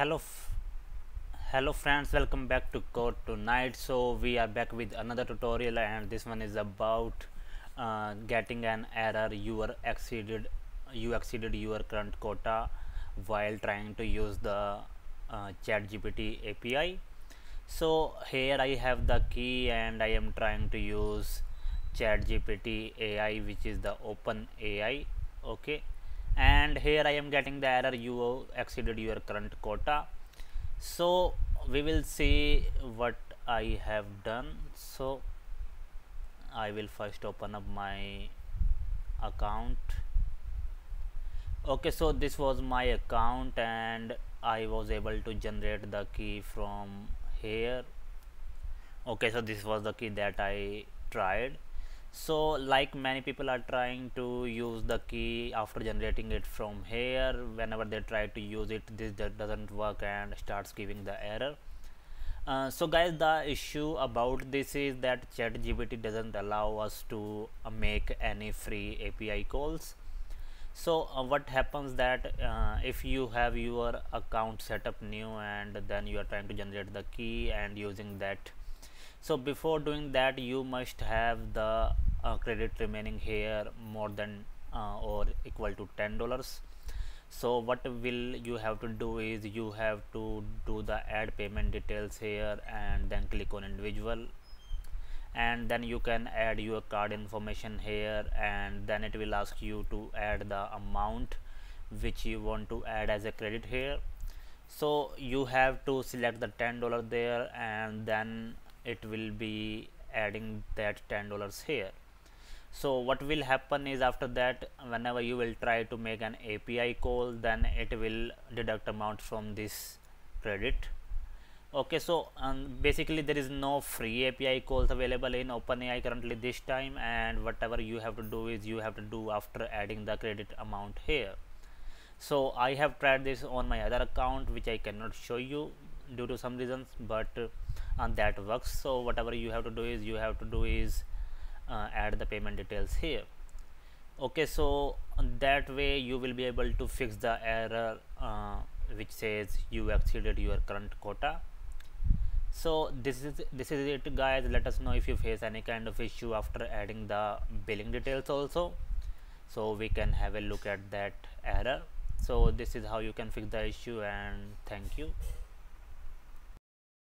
Hello friends, welcome back to Code Tonight. So we are back with another tutorial, and this one is about getting an error you exceeded your current quota while trying to use the ChatGPT API. So here I have the key and I am trying to use ChatGPT AI, which is the OpenAI. Okay, and here I am getting the error you exceeded your current quota. So we will see what I have done. So I will first open up my account. Okay, so this was my account and I was able to generate the key from here. Okay, so this was the key that I tried. So like many people are trying to use the key after generating it from here. Whenever they try to use it, this doesn't work and starts giving the error. So guys, the issue about this is that ChatGPT doesn't allow us to make any free API calls. So what happens that if you have your account set up new and then you are trying to generate the key and using that. So before doing that, you must have the credit remaining here more than or equal to $10. So what will you have to do is you have to do the add payment details here and then click on individual, and then you can add your card information here, and then it will ask you to add the amount which you want to add as a credit here. So you have to select the $10 there, and then it will be adding that $10 here. So what will happen is after that, whenever you will try to make an API call, then it will deduct amount from this credit. Okay, so basically there is no free API calls available in OpenAI currently this time, and whatever you have to do is you have to do after adding the credit amount here. So I have tried this on my other account, which I cannot show you due to some reasons, but and that works. So whatever you have to do is add the payment details here. Okay, so that way you will be able to fix the error which says you exceeded your current quota. So this is it guys. Let us know if you face any kind of issue after adding the billing details also, so we can have a look at that error. So this is how you can fix the issue, and thank you.